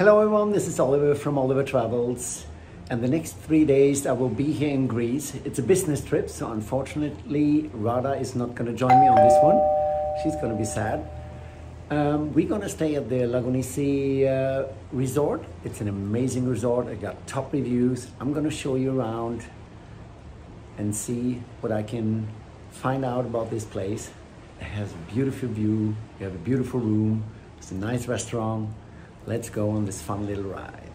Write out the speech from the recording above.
Hello everyone, this is Oliver from Oliver Travels, and the next 3 days I will be here in Greece. It's a business trip, so unfortunately Radha is not going to join me on this one. She's going to be sad. We're going to stay at the Lagonissi Resort. It's an amazing resort. I got top reviews. I'm going to show you around and see what I can find out about this place. It has a beautiful view. You have a beautiful room. It's a nice restaurant. Let's go on this fun little ride.